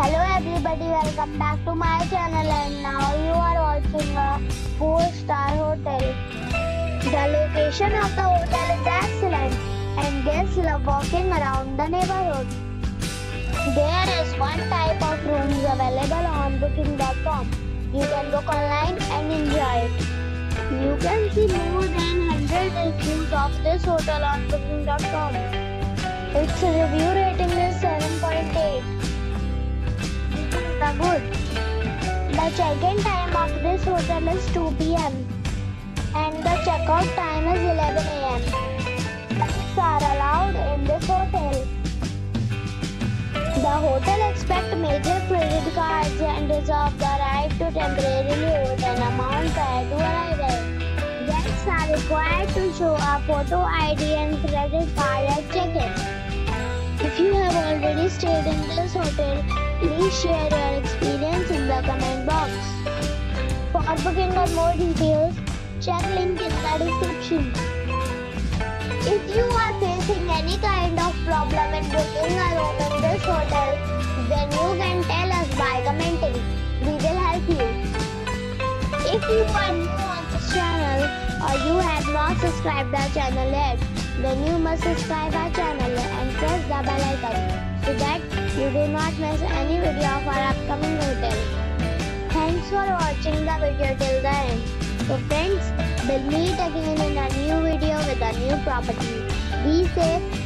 Hello everybody, welcome back to my channel, and now you are watching a 4-star hotel. The location of the hotel is excellent and guests love walking around the neighborhood. There is one type of rooms available on booking.com. You can book online and enjoy it. You can see more than 100 reviews of this hotel on booking.com. Its review rating is 7.8. Good. The check-in time of this hotel is 2 p.m. and the check-out time is 11 a.m. Pets are allowed in this hotel. The hotel accepts major credit cards and reserves the right to temporarily hold an amount prior to arrival. Guests are required to show a photo ID and credit card at check-in. If you have already stayed in this hotel, please share your experience in the comment box. For booking or more details, check link in the description. If you are facing any kind of problem in booking a room in this hotel, then you can tell us by commenting. We will help you. If you are new on this channel or you have not subscribed our channel yet, then you must subscribe our channel and press the bell icon so that you do not miss any video of our upcoming hotel. Thanks for watching the video till the end. So friends, we'll meet again in a new video with a new property. Be safe.